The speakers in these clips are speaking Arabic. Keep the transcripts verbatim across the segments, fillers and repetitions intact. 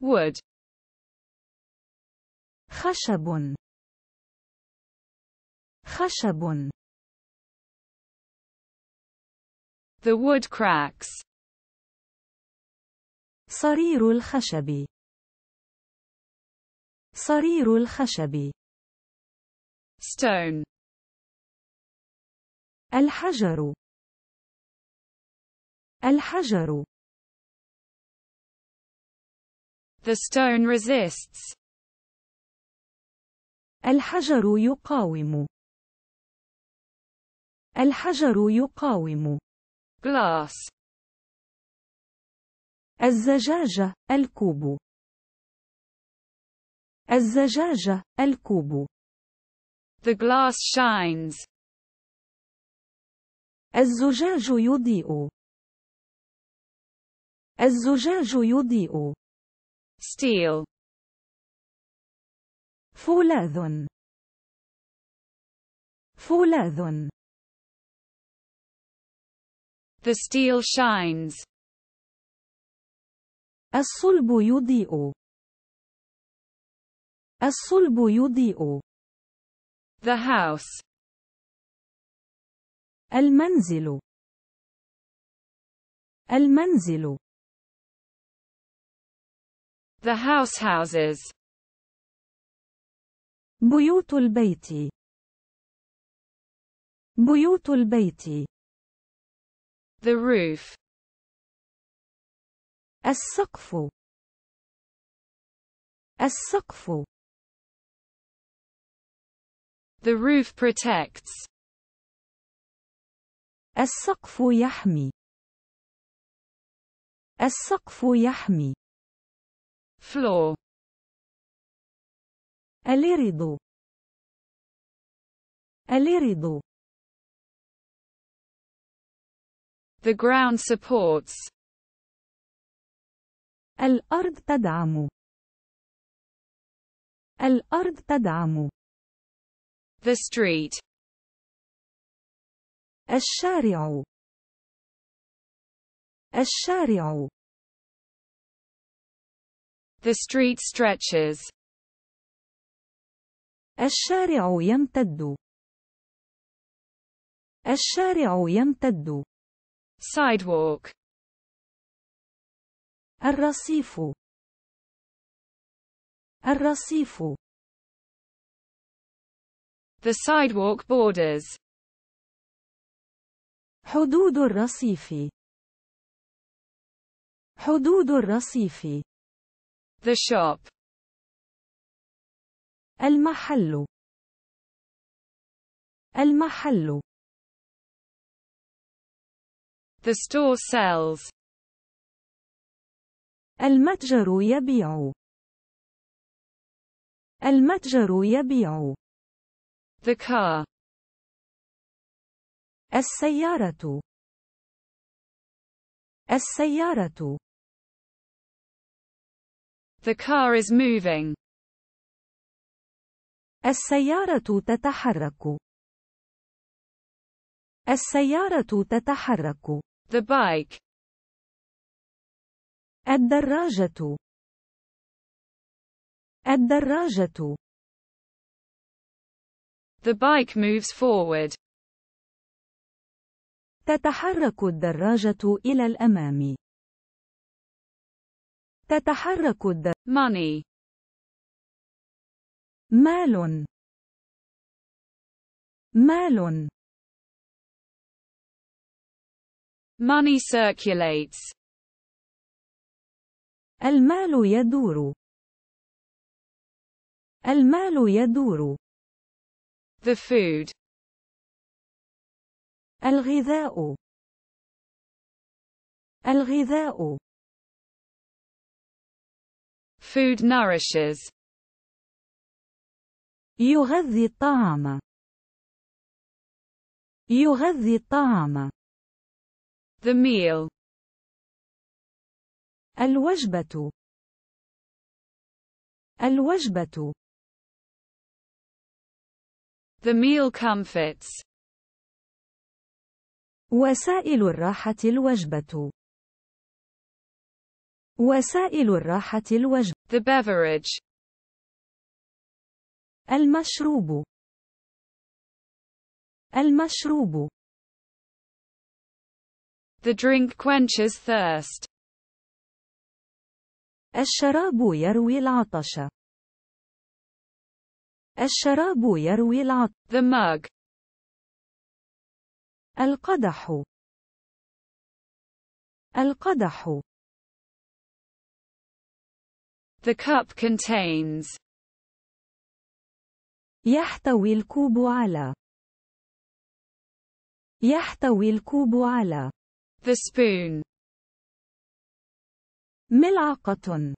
wood خشب خشب the wood cracks صرير الخشب صرير الخشب stone الحجر الحجر The stone resists. الحجر يقاوم. الحجر يقاوم. Glass. الزجاجة الكوب. الزجاجة الكوب. The glass shines. الزجاج يضيء. الزجاج يضيء. Steel. فولاذ. فولاذ. The steel shines. الصلب يضيء. الصلب يضيء. The house. المنزل. المنزل. The house houses. بيوت البيت. بيوت البيت. The roof. السقف. السقف. The roof protects. السقف يحمي. السقف يحمي. Floor. الارض. الارض. The ground supports. الأرض تدعم. الأرض تدعم. The street. الشارع. الشارع. The street stretches. الشارع يمتد. الشارع يمتد. Sidewalk. الرصيف. الرصيف. The sidewalk borders. حدود الرصيف. حدود الرصيف. The shop. المحل. المحل. The store sells. المتجر يبيع. المتجر يبيع. The car. السيارة. السيارة. The car is moving. السيارة تتحرك. السيارة تتحرك. The bike. الدراجة. الدراجة. The bike moves forward. تتحرك الدراجة إلى الأمام. تتحرك الد... money مال مال money circulates المال يدور المال يدور the food الغذاء الغذاء Food nourishes. يغذي الطعام. يغذي الطعام. The meal. الوجبة. الوجبة. The meal comforts. وسائل الراحة الوجبة. وسائل الراحة الوجبة. The beverage. المشروب. المشروب. The drink quenches thirst. الشراب يروي العطش. الشراب يروي العطش. The mug. القدح. القدح. The cup contains. يحتوي الكوب على. يحتوي الكوب على. The spoon. ملعقة.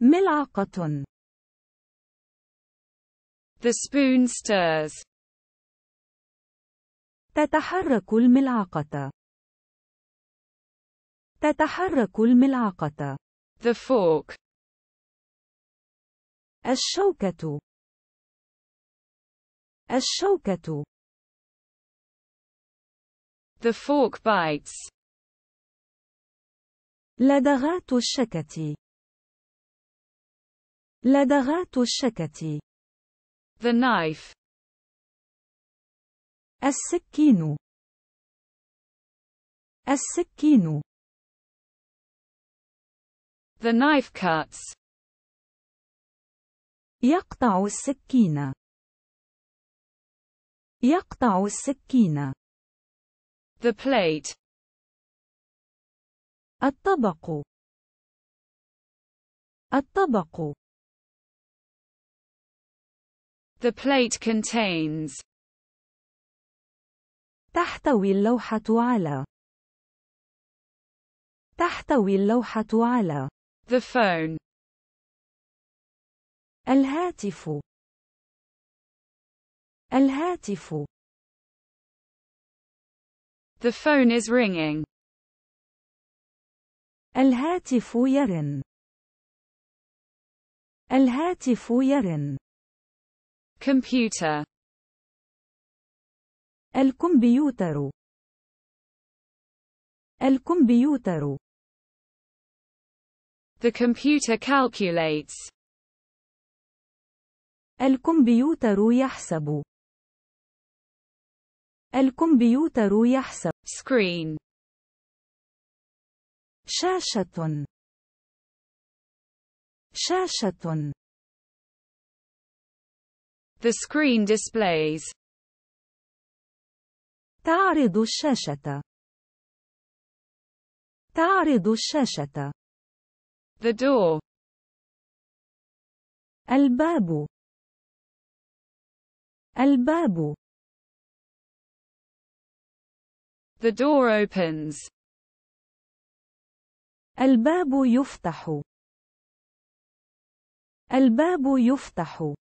ملعقة. The spoon stirs. تتحرك الملعقة. تتحرك الملعقة. The fork. الشوكة. الشوكة. The fork bites. لدغات الشكة. لدغات الشكة. The knife. السكين. السكين. The knife cuts. يقطع السكين. يقطع السكين. The plate. الطبق. الطبق. The plate contains. تحتوي اللوحة على. تحتوي اللوحة على. The phone. الهاتف. الهاتف. The phone is ringing. الهاتف يرن. الهاتف يرن. Computer. الكمبيوتر. الكمبيوتر. The computer calculates. الكمبيوتر يحسب. الكمبيوتر يحسب. Screen. شاشة. شاشة. The screen displays. تعرض الشاشة. تعرض الشاشة. The door. الباب. الباب. The door opens. الباب يفتح. الباب يفتح.